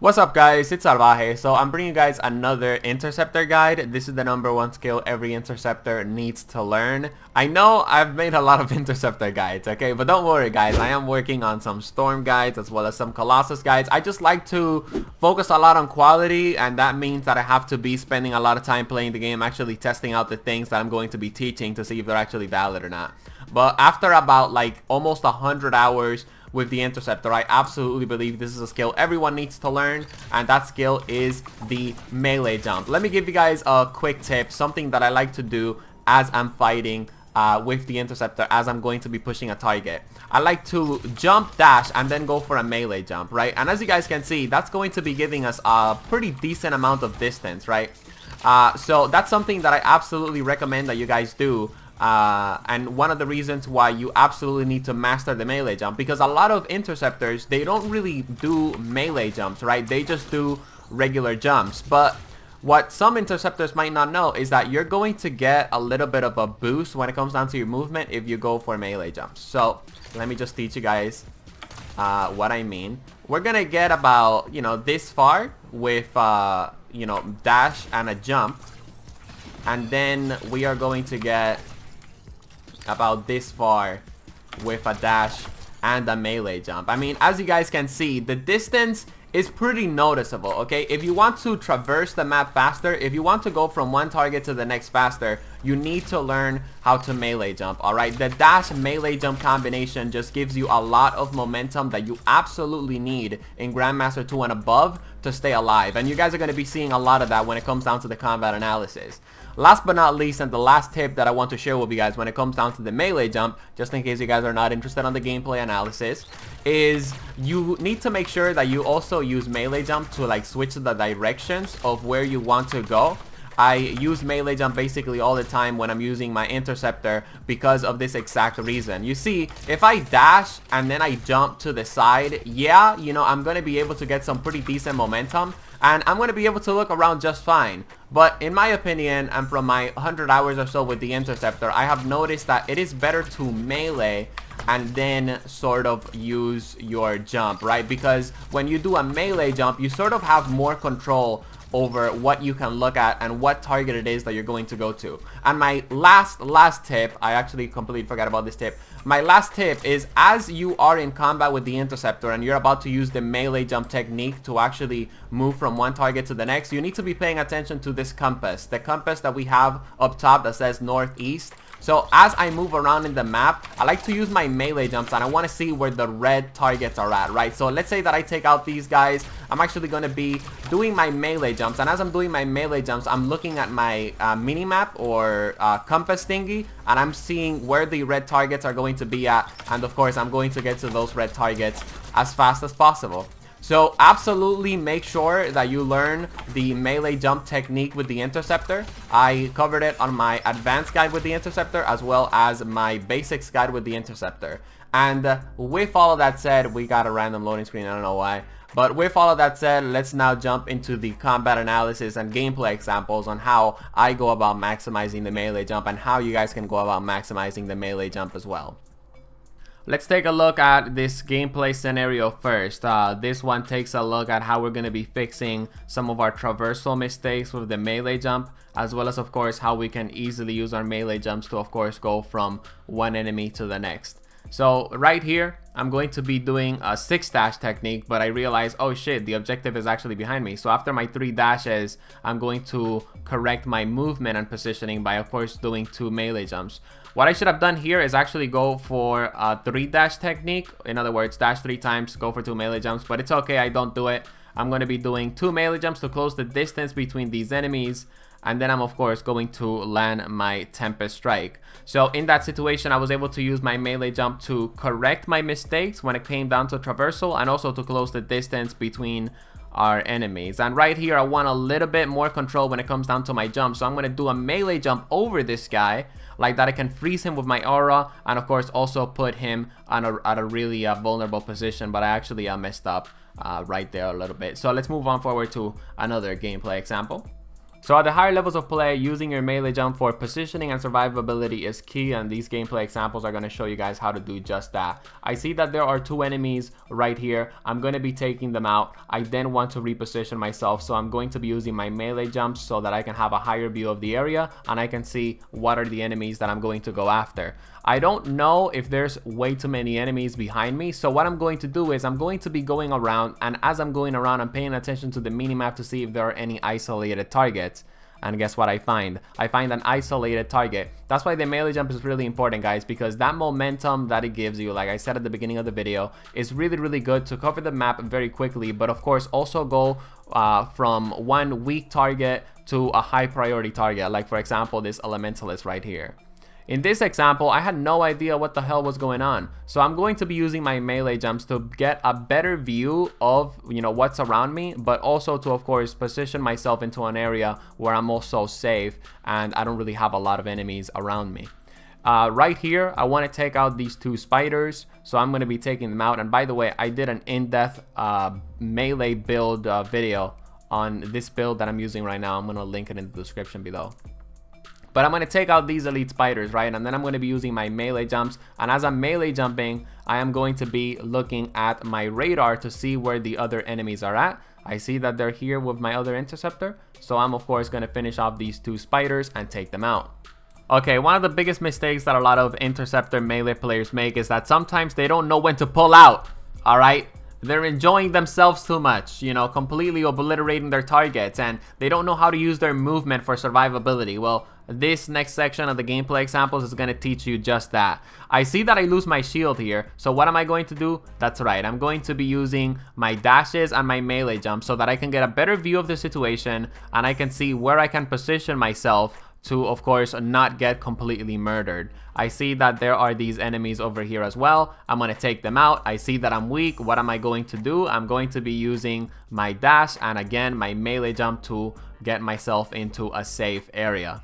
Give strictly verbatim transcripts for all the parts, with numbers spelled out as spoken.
What's up guys, it's Salvaje. So I'm bringing you guys another Interceptor guide. This is the number one skill every Interceptor needs to learn. I know I've made a lot of Interceptor guides, okay? But don't worry guys, I am working on some Storm guides as well as some Colossus guides. I just like to focus a lot on quality, and that means that I have to be spending a lot of time playing the game, actually testing out the things that I'm going to be teaching to see if they're actually valid or not. But after about like almost one hundred hours with the Interceptor, I absolutely believe this is a skill everyone needs to learn, and that skill is the melee jump. Let me give you guys a quick tip, something that I like to do as I'm fighting uh, with the Interceptor, as I'm going to be pushing a target. I like to jump dash and then go for a melee jump, right? And as you guys can see, that's going to be giving us a pretty decent amount of distance, right? Uh, so that's something that I absolutely recommend that you guys do. Uh, and one of the reasons why you absolutely need to master the melee jump, because a lot of Interceptors, they don't really do melee jumps, right? They just do regular jumps. But what some Interceptors might not know is that you're going to get a little bit of a boost when it comes down to your movement if you go for melee jumps. So let me just teach you guys uh, what I mean. We're gonna get about, you know, this far with uh, you know, dash and a jump, and then we are going to get about this far with a dash and a melee jump. I mean, as you guys can see, the distance is pretty noticeable, okay? If you want to traverse the map faster, if you want to go from one target to the next faster, you need to learn how to melee jump, all right? The dash melee jump combination just gives you a lot of momentum that you absolutely need in Grandmaster two and above to stay alive. And you guys are going to be seeing a lot of that when it comes down to the combat analysis. Last but not least, and the last tip that I want to share with you guys when it comes down to the melee jump, just in case you guys are not interested on the gameplay analysis, is you need to make sure that you also use melee jump to like switch the directions of where you want to go. I use melee jump basically all the time when I'm using my Interceptor because of this exact reason. You see, if I dash and then I jump to the side, yeah, you know, I'm going to be able to get some pretty decent momentum, and I'm going to be able to look around just fine. But in my opinion, and from my one hundred hours or so with the Interceptor, I have noticed that it is better to melee and then sort of use your jump, right? Because when you do a melee jump, you sort of have more control over what you can look at and what target it is that you're going to go to. And my last last tip, I actually completely forgot about this tip. My last tip is, as you are in combat with the Interceptor and you're about to use the melee jump technique to actually move from one target to the next, you need to be paying attention to this compass, the compass that we have up top that says northeast. So as I move around in the map, I like to use my melee jumps, and I want to see where the red targets are at, right? So let's say that I take out these guys. I'm actually going to be doing my melee jumps, and as I'm doing my melee jumps, I'm looking at my uh, minimap or uh, compass thingy, and I'm seeing where the red targets are going to be at, and of course, I'm going to get to those red targets as fast as possible. So absolutely make sure that you learn the melee jump technique with the Interceptor. I covered it on my advanced guide with the Interceptor as well as my basics guide with the Interceptor. And with all of that said, we got a random loading screen, I don't know why. But with all of that said, let's now jump into the combat analysis and gameplay examples on how I go about maximizing the melee jump and how you guys can go about maximizing the melee jump as well. Let's take a look at this gameplay scenario first. Uh, this one takes a look at how we're going to be fixing some of our traversal mistakes with the melee jump, as well as of course how we can easily use our melee jumps to of course go from one enemy to the next. So right here, I'm going to be doing a six dash technique, but I realize, oh shit, the objective is actually behind me. So after my three dashes, I'm going to correct my movement and positioning by of course doing two melee jumps. What I should have done here is actually go for a three dash technique. In other words, dash three times, go for two melee jumps, but it's okay, I don't do it. I'm going to be doing two melee jumps to close the distance between these enemies, and then I'm of course going to land my Tempest Strike. So in that situation, I was able to use my melee jump to correct my mistakes when it came down to traversal, and also to close the distance between our enemies. And right here, I want a little bit more control when it comes down to my jump, so I'm going to do a melee jump over this guy, like that I can freeze him with my aura, and of course also put him on a, at a really uh, vulnerable position. But I actually uh, messed up uh, right there a little bit. So let's move on forward to another gameplay example. So at the higher levels of play, using your melee jump for positioning and survivability is key, and these gameplay examples are going to show you guys how to do just that. I see that there are two enemies right here. I'm going to be taking them out. I then want to reposition myself, so I'm going to be using my melee jump so that I can have a higher view of the area and I can see what are the enemies that I'm going to go after. I don't know if there's way too many enemies behind me, so what I'm going to do is I'm going to be going around, and as I'm going around I'm paying attention to the minimap to see if there are any isolated targets. And guess what I find? I find an isolated target. That's why the melee jump is really important, guys, because that momentum that it gives you, like I said at the beginning of the video, is really, really good to cover the map very quickly, but of course also go uh, from one weak target to a high priority target, like for example this elementalist right here. In this example, I had no idea what the hell was going on, so I'm going to be using my melee jumps to get a better view of, you know, what's around me, but also to, of course, position myself into an area where I'm also safe and I don't really have a lot of enemies around me. Uh, right here, I want to take out these two spiders, so I'm going to be taking them out. And by the way, I did an in-depth uh, melee build uh, video on this build that I'm using right now. I'm going to link it in the description below. But I'm going to take out these elite spiders, right? And then I'm going to be using my melee jumps. And as I'm melee jumping, I am going to be looking at my radar to see where the other enemies are at. I see that they're here with my other interceptor. So I'm, of course, going to finish off these two spiders and take them out. Okay, one of the biggest mistakes that a lot of interceptor melee players make is that sometimes they don't know when to pull out, all right? They're enjoying themselves too much, you know, completely obliterating their targets, and they don't know how to use their movement for survivability. Well, this next section of the gameplay examples is going to teach you just that. I see that I lose my shield here, so what am I going to do? That's right, I'm going to be using my dashes and my melee jump so that I can get a better view of the situation and I can see where I can position myself to, of course, not get completely murdered. I see that there are these enemies over here as well. I'm going to take them out. I see that I'm weak. What am I going to do? I'm going to be using my dash and again my melee jump to get myself into a safe area.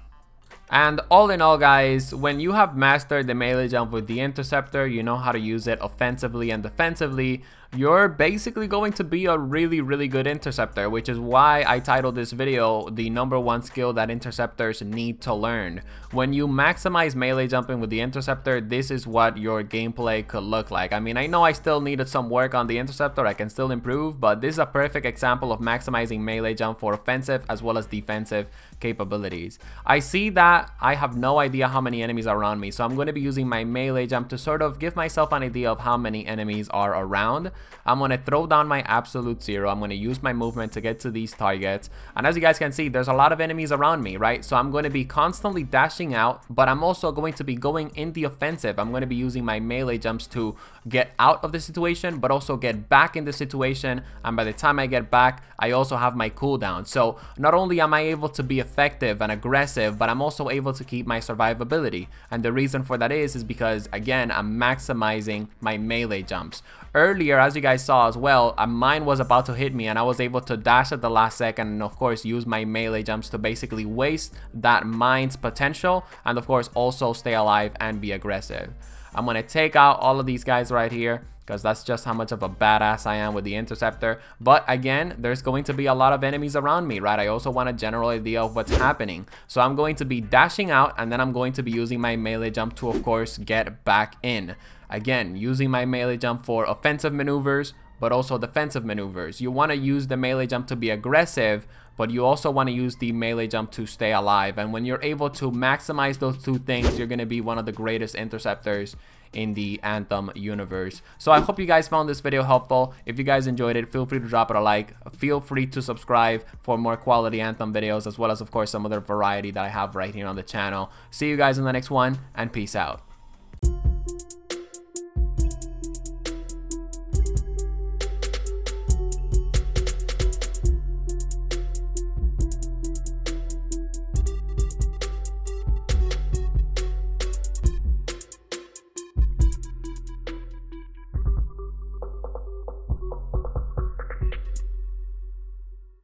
And all in all, guys, when you have mastered the melee jump with the interceptor, you know how to use it offensively and defensively, you're basically going to be a really, really good interceptor, which is why I titled this video the number one skill that interceptors need to learn. When you maximize melee jumping with the interceptor, this is what your gameplay could look like. I mean, I know I still needed some work on the interceptor, I can still improve, but this is a perfect example of maximizing melee jump for offensive as well as defensive capabilities. I see that I have no idea how many enemies are around me, so I'm going to be using my melee jump to sort of give myself an idea of how many enemies are around. I'm going to throw down my absolute zero. I'm going to use my movement to get to these targets. And as you guys can see, there's a lot of enemies around me, right? So I'm going to be constantly dashing out, but I'm also going to be going in the offensive. I'm going to be using my melee jumps to get out of the situation, but also get back in the situation. And by the time I get back, I also have my cooldown. So not only am I able to be effective and aggressive, but I'm also able to keep my survivability. And the reason for that is, is because, again, I'm maximizing my melee jumps. Earlier, as you guys saw as well, mine was about to hit me and I was able to dash at the last second and of course use my melee jumps to basically waste that mine's potential and of course also stay alive and be aggressive. I'm going to take out all of these guys right here because that's just how much of a badass I am with the interceptor. But again, there's going to be a lot of enemies around me, right? I also want a general idea of what's happening. So I'm going to be dashing out and then I'm going to be using my melee jump to of course get back in. Again, using my melee jump for offensive maneuvers, but also defensive maneuvers. You want to use the melee jump to be aggressive, but you also want to use the melee jump to stay alive. And when you're able to maximize those two things, you're going to be one of the greatest interceptors in the Anthem universe. So I hope you guys found this video helpful. If you guys enjoyed it, feel free to drop it a like. Feel free to subscribe for more quality Anthem videos, as well as, of course, some other variety that I have right here on the channel. See you guys in the next one, and peace out.